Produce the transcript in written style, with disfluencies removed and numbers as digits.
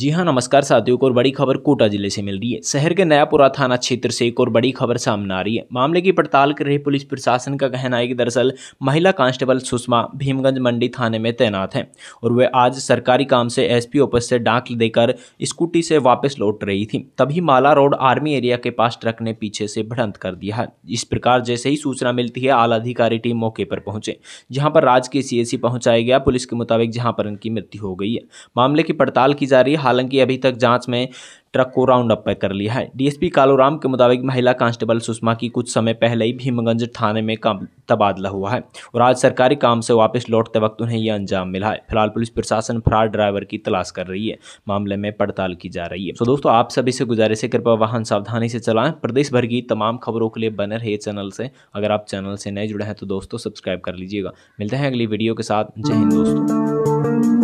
जी हाँ, नमस्कार साथियों, एक और बड़ी खबर कोटा जिले से मिल रही है। शहर के नयापुरा थाना क्षेत्र से एक और बड़ी खबर सामने आ रही है। मामले की पड़ताल कर रहे पुलिस प्रशासन का कहना है कि दरअसल महिला कांस्टेबल सुषमा भीमगंज मंडी थाने में तैनात हैं और वे आज सरकारी काम से एसपी ऑफिस से डाक देकर स्कूटी से वापस लौट रही थी। तभी माला रोड आर्मी एरिया के पास ट्रक ने पीछे से भिड़ंत कर दिया है। इस प्रकार जैसे ही सूचना मिलती है, आला अधिकारी टीम मौके पर पहुंचे, जहाँ पर राजकीय CSC पहुंचाया गया। पुलिस के मुताबिक जहाँ पर इनकी मृत्यु हो गई है। मामले की पड़ताल की जा रही है, हालांकि अभी तक जांच में ट्रक को राउंड अप कर लिया है। DSP कालोराम के मुताबिक महिला कांस्टेबल सुषमा की कुछ समय पहले ही भीमगंज थाने में तबादला हुआ है और आज सरकारी काम से वापस लौटते वक्त उन्हें यह अंजाम मिला है। फिलहाल पुलिस प्रशासन फरार ड्राइवर की तलाश कर रही है, मामले में पड़ताल की जा रही है। तो दोस्तों, आप सभी से गुजारिश है, कृपया वाहन सावधानी से चलाएं। प्रदेश भर की तमाम खबरों के लिए बने रहिए चैनल से। अगर आप चैनल से नए जुड़े हैं तो दोस्तों सब्सक्राइब कर लीजिएगा। मिलते हैं अगली वीडियो के साथ। जय हिंद दोस्तों।